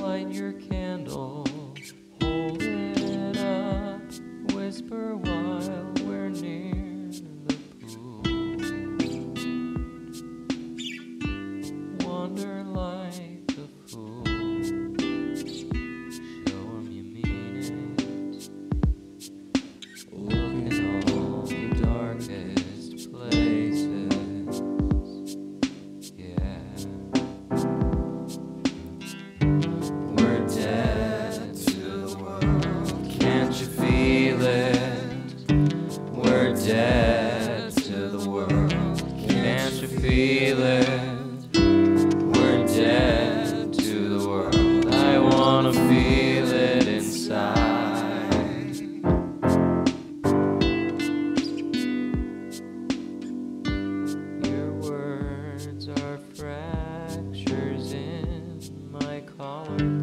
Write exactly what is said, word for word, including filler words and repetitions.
light your candle, hold it up, whisper while we're near the pool. Wander like a fool, show 'em you mean it. Look in all the darkest places, yeah. We're dead to the world, can't you feel it? We're dead to the world, I wanna feel it inside. Your words are fractures in my collar.